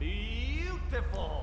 Beautiful.